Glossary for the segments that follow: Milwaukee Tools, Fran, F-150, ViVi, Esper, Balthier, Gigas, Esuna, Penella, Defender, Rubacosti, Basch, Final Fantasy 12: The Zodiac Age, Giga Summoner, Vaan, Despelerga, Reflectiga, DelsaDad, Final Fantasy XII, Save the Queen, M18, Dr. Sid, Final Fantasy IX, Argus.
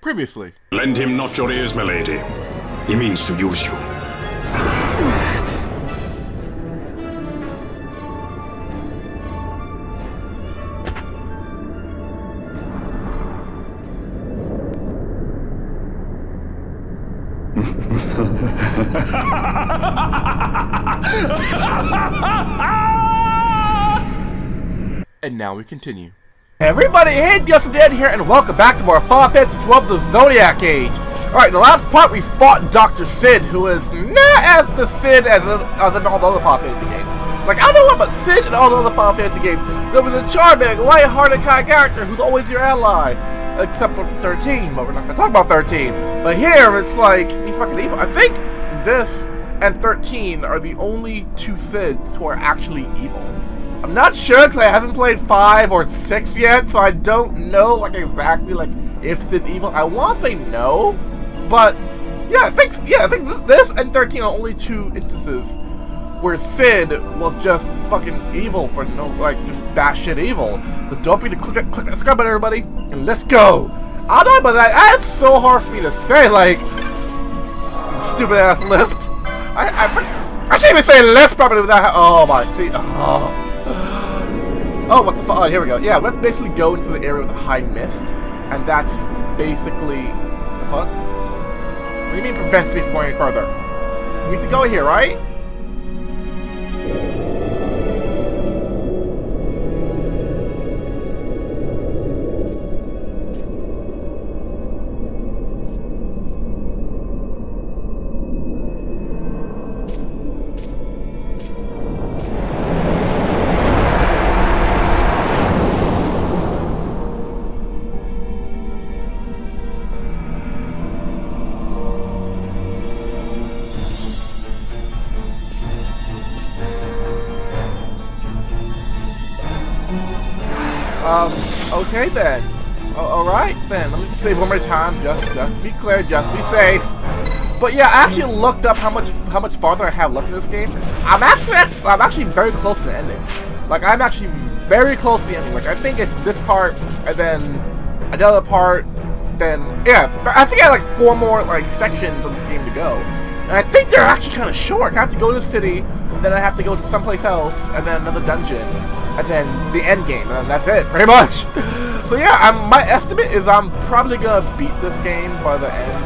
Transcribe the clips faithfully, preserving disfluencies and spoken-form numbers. previously. Lend him not your ears, my lady. He means to use you. And now we continue. Hey everybody, hey DelsaDad here, and welcome back to more Final Fantasy twelve: The Zodiac Age. Alright, the last part we fought Doctor Sid, who is not as the Sid as in, as in all the other Final Fantasy games. Like, I don't know about Sid in all the other Final Fantasy games. There was a charming, light-hearted kind of character who's always your ally. Except for thirteen, but we're not gonna talk about thirteen. But here, it's like, he's fucking evil. I think this and thirteen are the only two Sids who are actually evil. I'm not sure because I haven't played five or six yet, so I don't know like exactly like if Sid's evil. I want to say no, but yeah, I think, yeah, I think this, this and thirteen are only two instances where Sid was just fucking evil for no, like, just batshit evil. But don't forget to click that, click that subscribe button, everybody, and let's go! I know, but that, that's so hard for me to say, like, stupid ass lisp. I, I, I can't even say lisp properly without how, oh my, see, oh. Oh, what the fuck? Oh, here we go. Yeah, let's basically go into the area with the high mist, and that's basically... The fuck? What do you mean prevents me from going any further? We need to go here, right? Um, okay then. Uh, Alright then, let me save one more time, just just to be clear, just to be safe. But yeah, I actually looked up how much how much farther I have left in this game. I'm actually I'm actually very close to the ending. Like I'm actually very close to the ending. Like I think it's this part and then another part, then yeah. I think I have like four more like sections of this game to go. And I think they're actually kinda short. I have to go to the city, then I have to go to someplace else, and then another dungeon. And then the end game, and that's it, pretty much. So yeah, I'm, my estimate is I'm probably gonna beat this game by the end,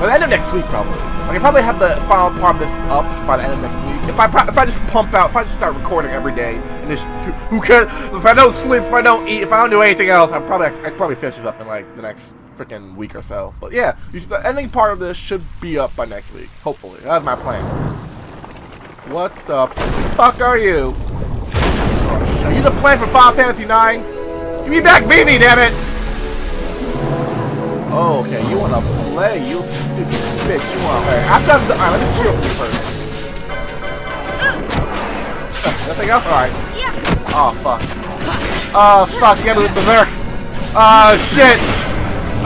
by the end of next week probably. I can probably have the final part of this up by the end of next week. If I if I just pump out, if I just start recording every day, and just who could? If I don't sleep, if I don't eat, if I don't do anything else, I'm probably I probably finish this up in like the next freaking week or so. But yeah, the ending part of this should be up by next week, hopefully. That's my plan. What the fuck are you? Are you the plan for Final Fantasy nine? Give me back Vivi, damn it! Oh, okay, you wanna play, you stupid bitch, you wanna play. I've done the. Alright, let me kill you first. Uh, nothing else? Alright. Yeah. Oh, fuck. Oh, fuck, you gotta do berserk. Oh, shit!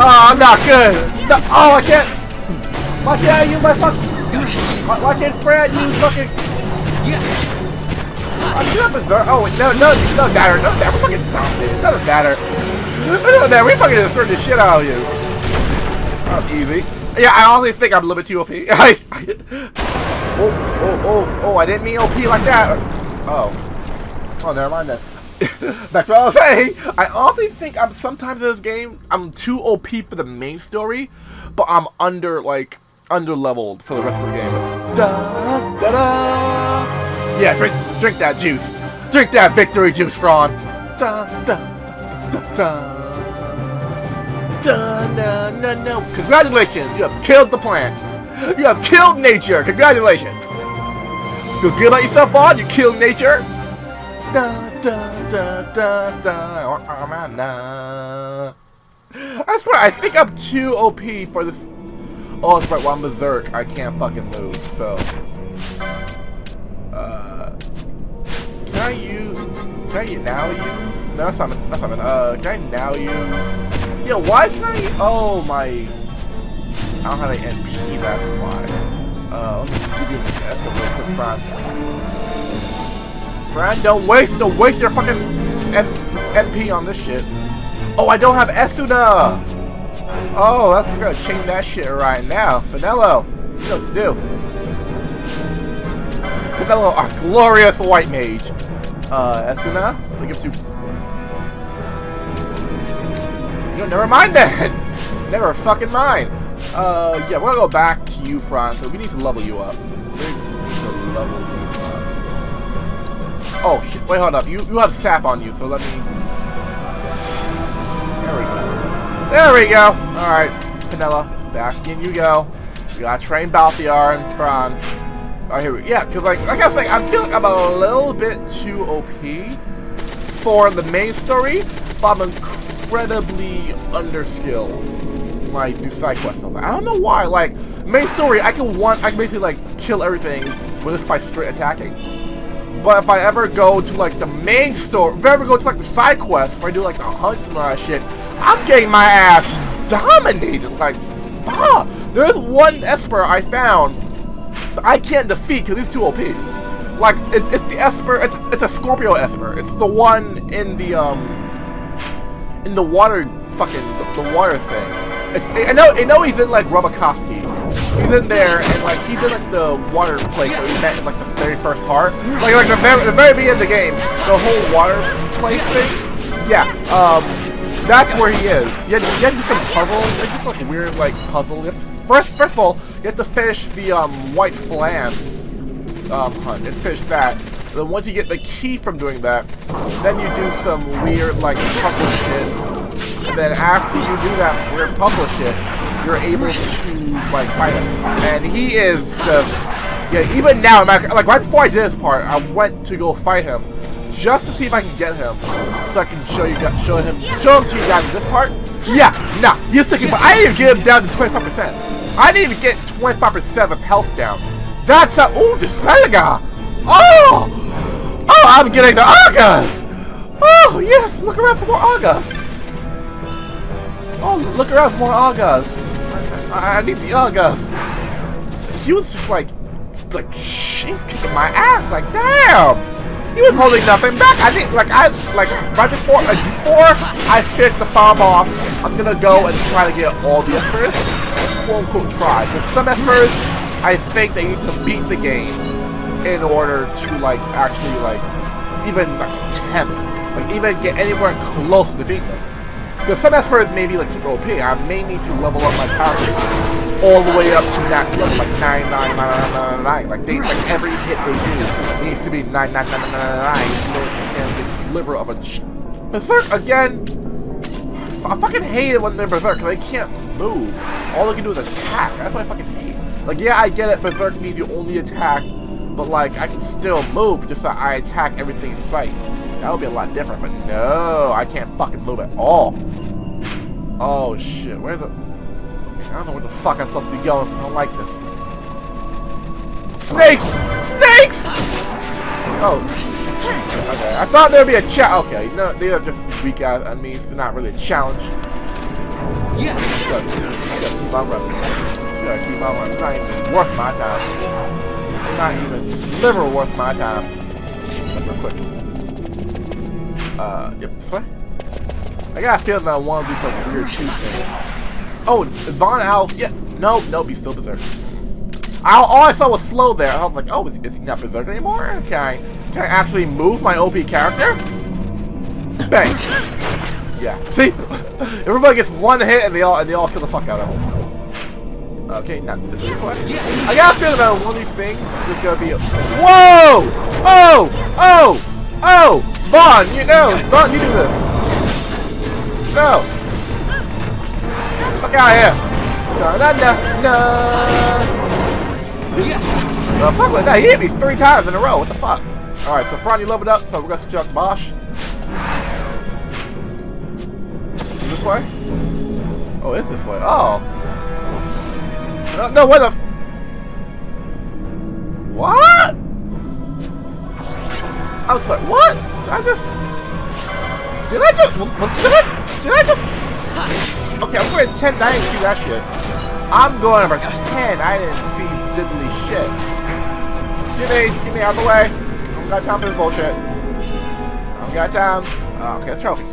Oh, I'm not good! No, oh, I can't! Why can't I use my fucking. Why, why can't Fran use fucking. Yeah. I should have berserk. Oh, wait, no, no, it doesn't matter. It doesn't matter. We're fucking dumb, dude. It doesn't matter. It doesn't matter. We fucking insert the shit out of you. Oh, easy. Yeah, I honestly think I'm a little bit too O P. I, I, oh, oh, oh, oh, I didn't mean O P like that. Oh. Oh, never mind then. Back to what I was saying. I honestly think I'm sometimes in this game, I'm too O P for the main story, but I'm under, like, under-leveled for the rest of the game. Da, da, da. Yeah, drink, drink that juice. Drink that victory juice, Fran. Da da da da da na na no. Congratulations, you have killed the plant. You have killed nature. Congratulations. Feel good about yourself, Vaughn? You killed nature. Da da da da da. I swear, I think I'm too O P for this. Oh, that's right. Well, I'm berserk. I can't fucking move. So. Uh, can I use, can I now use, no, that's not, that's not, uh, can I now use, yeah, why can I, oh, my, I don't have an N P, that's why, uh, let me give you an estimate for Fran, Fran, don't waste, don't waste your fucking M N P on this shit. Oh, I don't have Esuna, Oh, that's, we're gonna change that shit right now. Penella, you know what to do. Penella, our glorious white mage. Uh, Esuna, we'll give to... You know, never mind then. Never fucking mind. Uh, yeah, we're gonna go back to you, Fran, so we need to level you up. We need to level you up. Oh, shit, wait, hold up. You, you have sap on you, so let me... There we go. There we go! Alright, Penella, back in you go. We gotta train Balthier and Fran. Alright, here we go. Yeah, because, like, like I was saying, I feel like I'm a little bit too O P for the main story, but I'm incredibly underskilled. Like, do side quests. I don't know why. Like, main story, I can one, I can basically, like, kill everything with just by straight attacking. But if I ever go to, like, the main story, if I ever go to, like, the side quest, where I do, like, a hunt and all that shit, I'm getting my ass dominated, like, ah! There's one Esper I found that I can't defeat because he's too O P. Like, it's, it's the Esper, it's, it's a Scorpio Esper. It's the one in the, um, in the water, fucking, the, the water thing. It's, I know, I know he's in, like, Rubacosti. He's in there, and, like, he's in, like, the water place that we met in, like, the very first part. Like, like, the very, the very beginning of the game, the whole water place thing. Yeah, um... that's where he is. You had, you had to do some puzzle. It's just like weird, like puzzle. You to, first, first of all, you have to finish the um white flam um hunt and finish that. And then once you get the key from doing that, then you do some weird like puzzle shit. And then after you do that weird puzzle shit, you're able to like fight him. And he is the yeah. Even now, like right before I did this part, I went to go fight him. Just to see if I can get him, so I can show you, guys, show him, show him to you guys in this part. Yeah, nah, he's sticking. But I didn't even get him down to twenty-five percent. I didn't even get twenty-five percent of health down. That's a ooh, Despelerga. Oh, oh, I'm getting the Argus. Oh yes, look around for more Argus. Oh, look around for more Argus. I, I need the Argus. She was just like, like she's kicking my ass. Like damn. He was holding nothing back. I think, like, I, like, right before, like, before I finish the farm off, I'm gonna go and try to get all the espers, quote unquote, try. Because some espers, I think they need to beat the game in order to, like, actually, like, even like, attempt, like, even get anywhere close to beating them. Because some espers may be, like, super O P. I may need to level up my power all the way up to max level, like nine nine nine nine nine nine. Like they, like every hit they do needs to be nine nine nine nine nine nine. So this sliver of a ch berserk again. I fucking hate it when they're berserk because they can't move. All they can do is attack. That's what I fucking hate. Like yeah, I get it. Berserk means you only attack, but like I can still move. Just that I attack everything in sight. That would be a lot different. But no, I can't fucking move at all. Oh shit, where the I don't know where the fuck I'm supposed to be going. I don't like this. Snakes! Snakes! Oh. Okay. I thought there'd be a challenge. Okay. No, they are just weak ass enemies. They're not really a challenge. Yeah. Good. Good. Keep on running. Good. Keep on running. It's not even worth my time. It's not even sliver worth my time. Real quick. Uh. Yep. Sorry. I got a feeling I want to do some weird shit things. Oh, Vaan out. Yeah. Nope, nope, he's still berserk. I, all I saw was slow there. I was like, oh, is, is he not berserk anymore? Can I, can I actually move my O P character? Bang. Yeah. See? Everybody gets one hit and they all and they all kill the fuck out of him. Okay, not this one. I got a feeling about one of these things is gonna be a whoa! Oh! Oh! Oh! Vaan, you know, Vaan, you do this. No! Fuck out of here! No, no, no, no. The fuck was that? He hit me three times in a row. What the fuck? All right, so Fran, you leveled up, so we're gonna switch up to Bosch. This way? Oh, it's this way. Oh. No, no, what the? What? I was like, what? Did I just? Did I just? Did I? Did I just? Okay, I'm going to pretend I didn't see that shit. I'm going to pretend I didn't see diddly shit. Give me, get me out of the way. I don't got time for this bullshit. I don't got time. Oh, okay, let's try over here.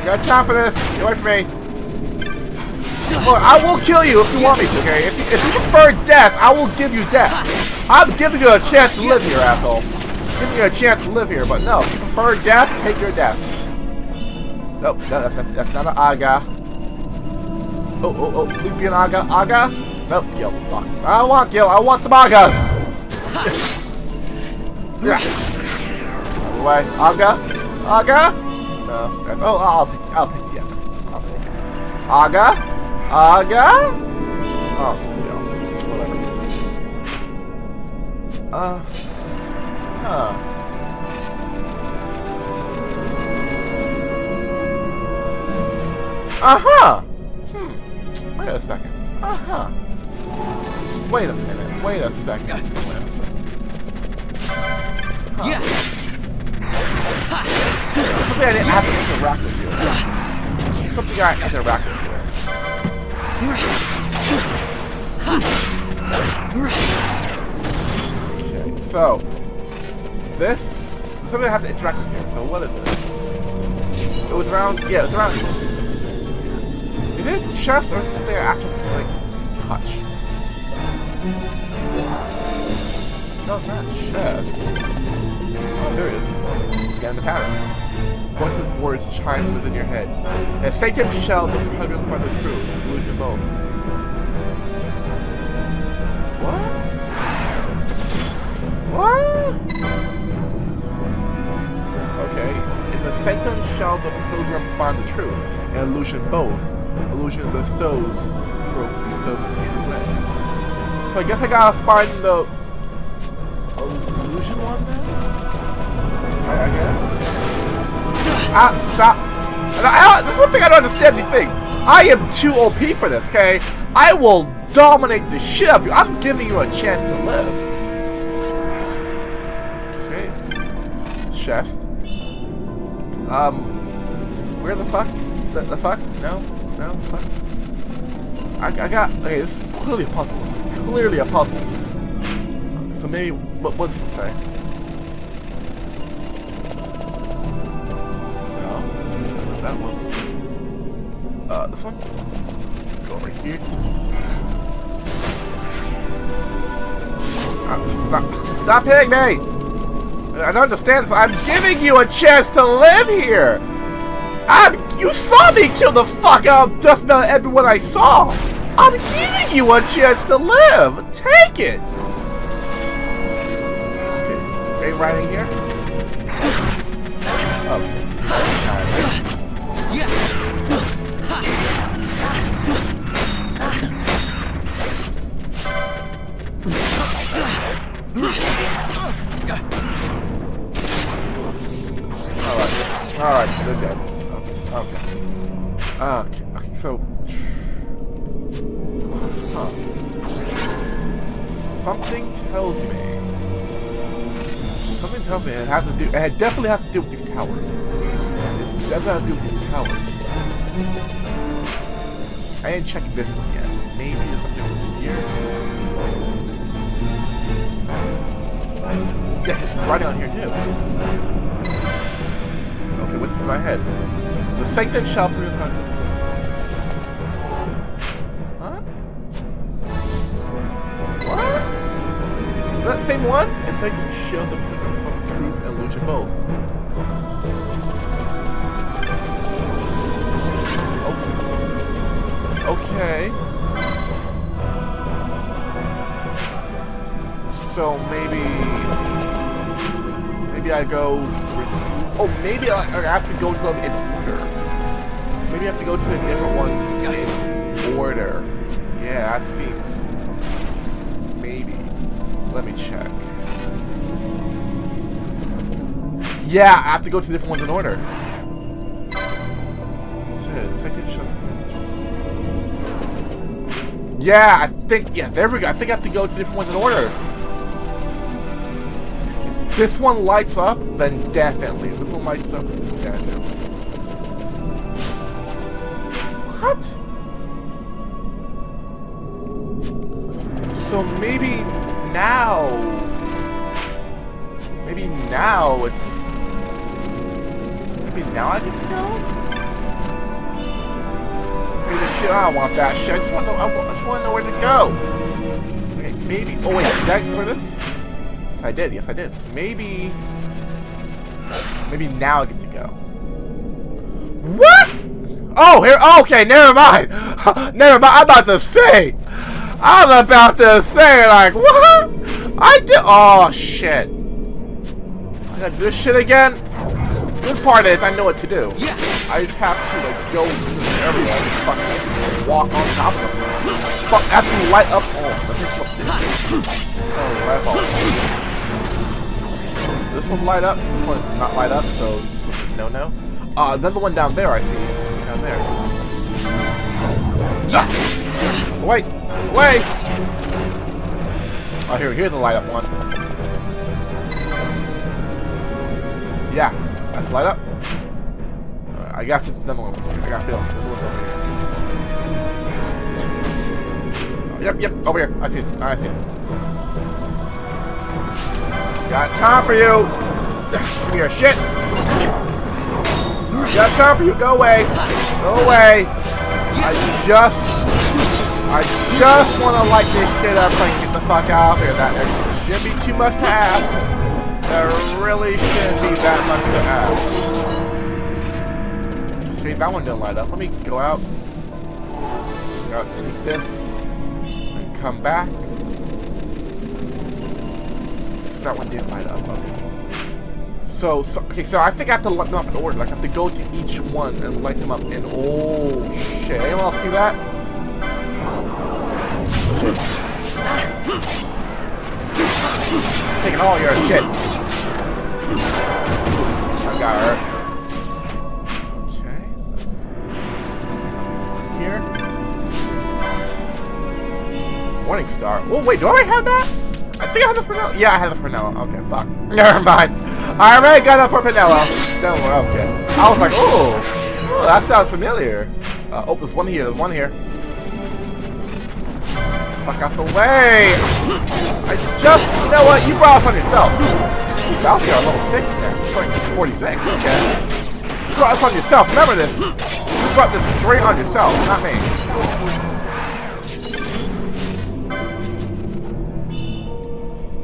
You got time for this. Get away from me. Look, I will kill you if you want me to, okay? If you, if you prefer death, I will give you death. I'm giving you a chance to live here, asshole. I'm giving you a chance to live here, but no. If you prefer death, take your death. Nope, that, that, that's not an Aga. Oh, oh, oh, please be an Aga. Aga? Nope, Gil. Fuck. I don't want Gil. I want some Agas. Yeah. Anyway, Aga? Aga? No. That's, oh, I'll take I'll take the other. I'll take it. Aga? Aga? Oh, Gil. Whatever. Uh. Huh. Uh-huh! Hmm. Wait a second. Uh-huh. Wait a minute. Wait a second. Wait a second. Huh. Yeah. Something I didn't have to interact with you. Something I interact with you. Okay, so this something I have to interact with you. So what is it? It was around yeah, it was around is it a chest or something I actually like touch? No, it's not chest. Oh, there it is. Scan the pattern. Voices, words chime within your head. And Satan's shell the hundredth part of the truth. Lose your both. What? What? Okay. In the Satan's shell the pilgrim find the truth and lose your both. Illusion bestows, or bestows the true way. So I guess I gotta find the illusion one then? I, I guess. Ah, stop. I, I, there's one thing I don't understand these things. I am too O P for this, okay? I will dominate the shit out of you. I'm giving you a chance to live. Okay. Chest. Um. Where the fuck? The, the fuck? No? No, fuck. I, I got. Okay, this is clearly a puzzle. This is clearly a puzzle. So maybe. What does it say? No. That one. Uh, this one? Go over here. Uh, stop. Stop hitting me! I don't understand this. I'm giving you a chance to live here! I'm. You saw me kill the fuck out of just about everyone I saw! I'm giving you a chance to live! Take it! Okay, they right in here? Okay. Alright, alright, they're dead. Okay. Uh, okay. Okay. So, huh. Something tells me. Something tells me it has to do. It definitely has to do with these towers. It definitely has to do with these towers. I didn't check this one yet. Maybe there's something over here. Yeah, it's right on here too. Okay, what's in my head? The Sanctum shall be returned. Huh? What? Is that the same one? The Sanctum shall the pilgrim of truth and illusion both. Oh. Okay. So maybe... Maybe I go... Oh, maybe I, I have to go to them in order. Maybe I have to go to the different ones in order. Yeah, that seems... Maybe. Let me check. Yeah, I have to go to the different ones in order. Yeah, I think... Yeah, there we go. I think I have to go to different ones in order. This one lights up, then definitely. This one lights up, definitely. What? So maybe now... Maybe now it's... Maybe now I get to go? me the shit. I don't want that shit. I just want to know, I want, I just want to know where to go. Okay, maybe. Oh wait, did I explore this? Yes, I did. Yes, I did. Maybe. Maybe now I get to go. What? Oh, here. Oh, okay, never mind. Never mind. I'm about to say. I was about to say, like, what? I did. Oh shit. I gotta do this shit again. Good part is I know what to do. Yeah. I just have to like go through everywhere and fucking walk on top of them. Fuck, actually light up all. Let me flip this. Oh, light up all. This one light up. This one's not light up, so no, no. Uh, then the one down there I see. Down there. Ah. Wait, wait. Oh, here, here's the light up one. Yeah. Let's light up. Uh, I got another one. I got Phil. There's one over here. Uh, yep, yep, over here. I see it. I see it. Got time for you. Give me your shit. Got time for you. Go away. Go away. I just, I just want to light this shit up so I can get the fuck out of here. That shouldn't be too much to ask. There really shouldn't be that much to ask. Okay, that one didn't light up. Let me go out. Go out and eat this. And come back. That one didn't light up. Okay. So, so, okay, so I think I have to light them up in order. Like, I have to go to each one and light them up in. Oh, shit. Anyone else see that? Taking all your shit. I got her. Okay. Here. Warning star. Oh wait, do I already have that? I think I have this for Penella. Yeah, I have this for Penella. Okay, fuck. Never mind. I already got that for Penella. No, okay. I was like, ooh, ooh, that sounds familiar. Uh, oh, there's one here. There's one here. Fuck out the way. I just, you know what? You brought us on yourself. Balthier on level six now. forty-six, okay. You brought this on yourself, remember this. You brought this straight on yourself, not me.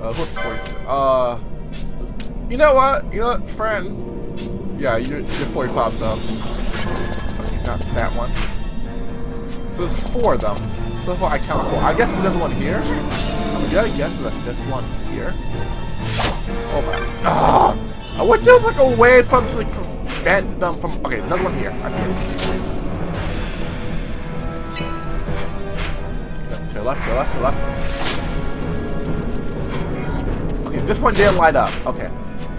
Uh, what's forty-six? Uh, you know what? You know what, friend? Yeah, you're, you're forty-five, so. Okay, not that one. So there's four of them. So far I count four. I guess there's another one here. I'm gonna guess that there's one here. Oh my god. I wish there was like a way from like prevent them from. Okay, another one here. I see it. To the left, to the left, to the left. Okay, this one didn't light up. Okay.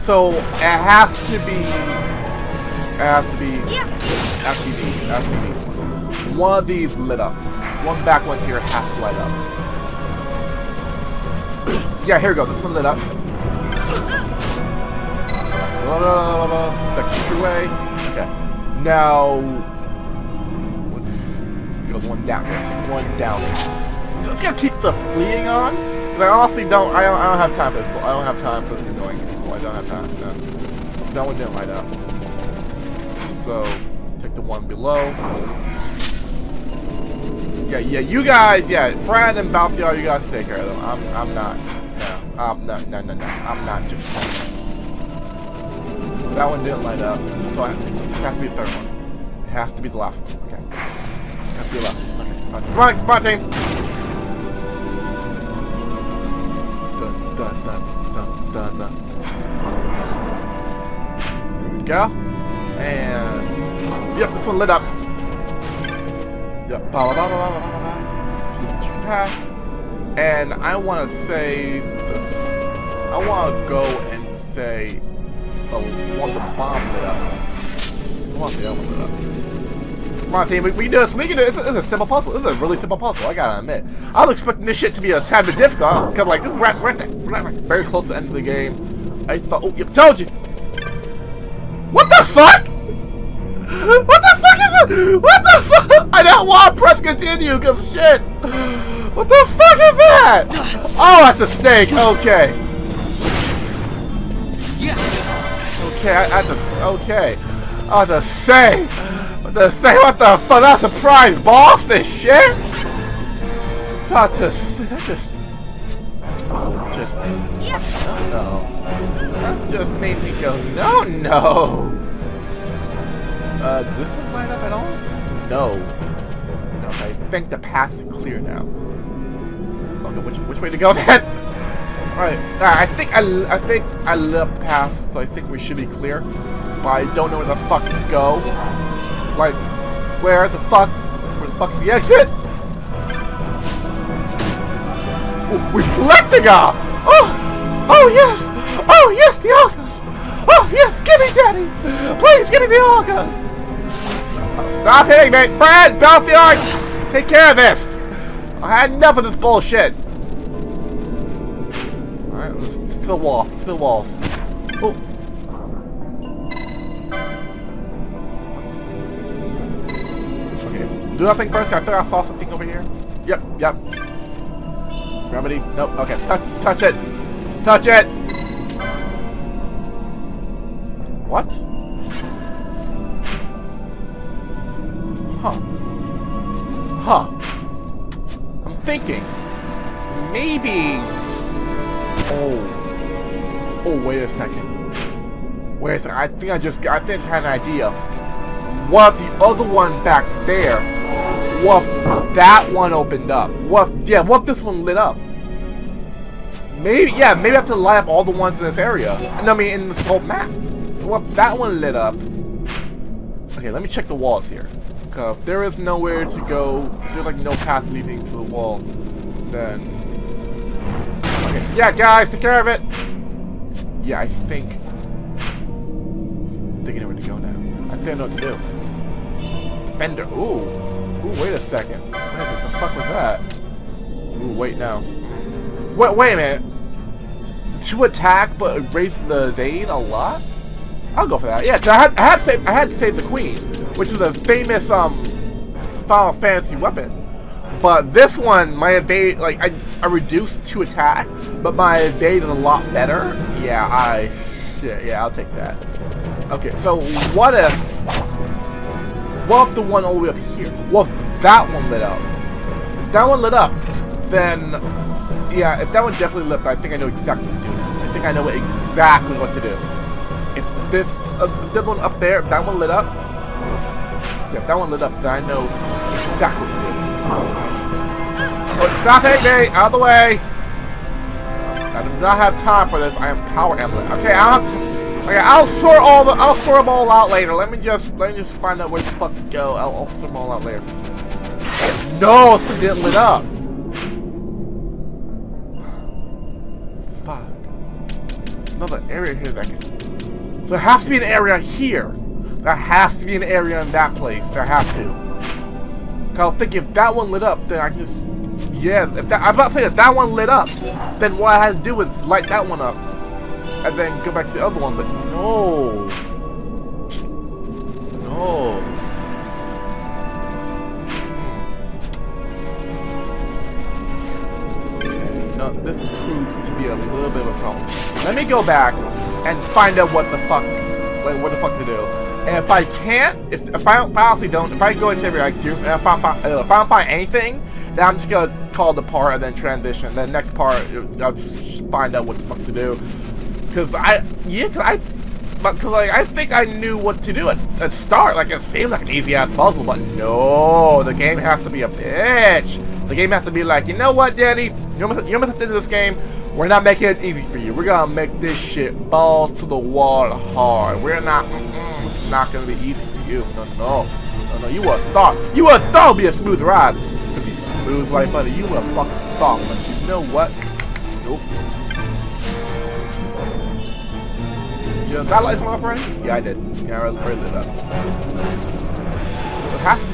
So it has to be. It has to be. It has to be these. It has to be these. One of these lit up. One back one here has to light up. Yeah, here we go. This one lit up. La, la, la, la, la. Back the true way. Okay. Now let's go one down. Let's one down. So let's gotta keep the fleeing on. Cause I honestly don't. I don't. I don't have time for. This, I don't have time for this annoying people. I don't have time. No. That one didn't light up. So take the one below. Yeah, yeah. You guys, yeah. Fran and Balthier, you guys take care of them. I'm. I'm not. No. Um. No. No. No. No. I'm not just. That one didn't light up, so I have to, it has to be the third one. It has to be the last one. Okay. It has to be the last one. Okay. Right. Come on, come on, team! Dun, dun, dun, dun, dun, dun. There we go. And. Yep, this one lit up. Yep. Ba ba ba ba ba ba. And I want to say. The, I want to go and say. So we want the bomb lit up. We want the other one lit up. Come on, team. We, we can do this. We can do this. It's a, it's a simple puzzle. This is a really simple puzzle. I gotta admit. I was expecting this shit to be a tad bit difficult. Cause like this, we're at, we're at, the, we're at the very close to the end of the game. I thought. Oh, yep, told you. What the fuck? What the fuck is it? What the fuck? I don't want to press continue. Cause shit. What the fuck is that? Oh, that's a snake. Okay. Yeah. Okay, I, I have to. Okay, I have to say. What the say? What the fuck? That's a prize boss. This shit. That just, that just, that just, no, no. That just made me go, no, no. Uh, this one light up at all? No. No. I think the path is clear now. Okay, which which way to go then? All right. All right. I think I I think I lit up the path, so I think we should be clear. But I don't know where the fuck to go. Like, where the fuck? Where the fuck's the exit? Oh, Reflectiga! Oh! Oh yes! Oh yes, the Argus! Oh yes, give me daddy! Please give me the Argus! Oh, stop hitting me! Fran, Balthier! Take care of this! I had enough of this bullshit! Alright, let's to the walls, to the walls. Oh! Do nothing first, I thought I saw something over here. Yep, yep. Gravity? Nope, okay. Touch, touch it! Touch it! What? Huh. Huh. I'm thinking. Maybe... Oh. Oh, wait a second. Wait a second, I think I just, I think I had an idea. What if the other one back there? What if that one opened up? What if, yeah, what if this one lit up? Maybe, yeah, maybe I have to light up all the ones in this area. And I mean, in this whole map. So what if that one lit up? Okay, let me check the walls here. Because if there is nowhere to go, there's like no path leading to the wall, then... Okay, yeah, guys, take care of it! Yeah, I think... I'm thinking of where to go now. I think I know what to do. Defender, ooh! Ooh, wait a second. What the fuck was that? Ooh, wait now. Wait, wait a minute. To attack, but raise the evade a lot? I'll go for that. Yeah, cause I had, I had saved, I had to save the Queen, which is a famous um Final Fantasy weapon. But this one, my evade, like I, I reduced to attack, but my evade is a lot better. Yeah, I, shit, yeah, I'll take that. Okay, so what if? What if the one all the way up here? What if that one lit up? If that one lit up, then... Yeah, if that one definitely lit up, I think I know exactly what to do. I think I know exactly what to do. If this... Uh, if this one up there, if that one lit up... Yeah, if that one lit up, then I know exactly what to do. Oh, stop hitting me! Out of the way! I do not have time for this. I am power emblem. Okay, I'll have to... Okay, I'll sort all the I'll sort them all out later. Let me just let me just find out where the fuck to go. I'll, I'll sort them all out later. No, it's gonna get lit up. Fuck. Another area here that can. So there has to be an area here. There has to be an area in that place. There has to. Cause I'll think if that one lit up, then I can just yeah. If that, I'm about to say if that one lit up, then what I had to do was light that one up. And then go back to the other one, but no. No. Okay, no, this proves to be a little bit of a problem. Let me go back and find out what the fuck, like what the fuck to do. And if I can't, if, if I honestly don't, if I go and save it, I do, and if I, find, if I don't find anything, then I'm just gonna call the part and then transition. Then next part, I'll just find out what the fuck to do. Cause I, yeah, cause I, but cause like I think I knew what to do at, at start. Like it seemed like an easy ass puzzle, but no, the game has to be a bitch. The game has to be like, you know what, Daddy, you're missing you're missing this game. We're not making it easy for you. We're gonna make this shit ball to the wall hard. We're not, mm-mm, it's not gonna be easy for you. No, no, no, no. You would have thought, you would have thought it'd be a smooth ride. It'd be smooth like butter. You would have fucking thought, but you know what? Nope. Did I light someone up already? Yeah, I did. Yeah, I already lit up. It has to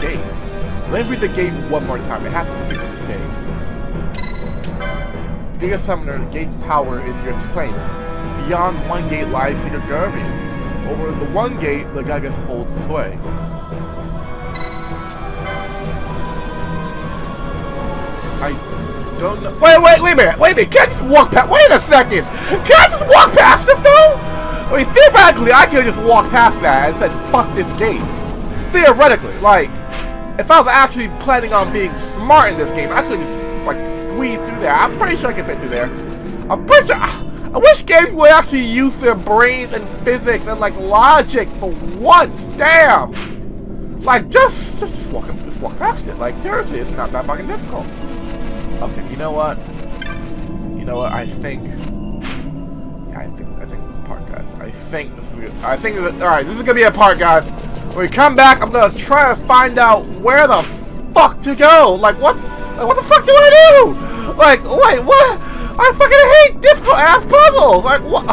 be this game. Let me read the game one more time. It has to be this game. Giga Summoner, the gate's power is yours to claim. Beyond one gate lies Secret Gravity. Over the one gate, the Gigas holds sway. I... Don't know. Wait, wait, wait a minute. Wait a minute. Can't just walk past. Wait a second. Can't just walk past this though? I mean, theoretically, I could just walk past that and said, "Fuck this gate." theoretically, like, if I was actually planning on being smart in this game, I could just, like, squeeze through there. I'm pretty sure I can fit through there. I'm pretty sure... I wish games would actually use their brains and physics and, like, logic for once. Damn! Like, just... Just walk, just walk past it. Like, seriously, it's not that fucking difficult. Okay, you know what? You know what? I think... Yeah, I think... I think this is a part, guys. I think this is... I think... Alright, this is gonna be a part, guys. When we come back, I'm gonna try to find out where the fuck to go. Like, what... Like, what the fuck do I do? Like, wait, what? I fucking hate difficult-ass puzzles! Like, what?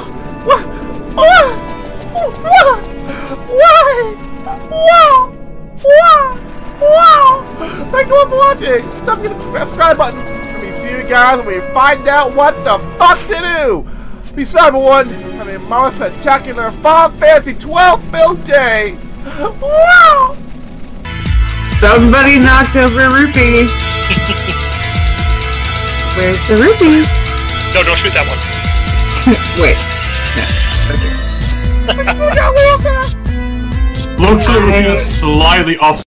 What? What? What? Why? Wow! Wow! Wow! Thank you all for watching! Don't forget to click that subscribe button! Let me see you guys when we find out what the fuck to do! Peace out, everyone! Have a most spectacular Final Fantasy twelve build day! Wow! Somebody knocked over Rupee! Where's the Rupee? No, don't shoot that one. Wait. No. Okay. Look for the Rupee slightly off.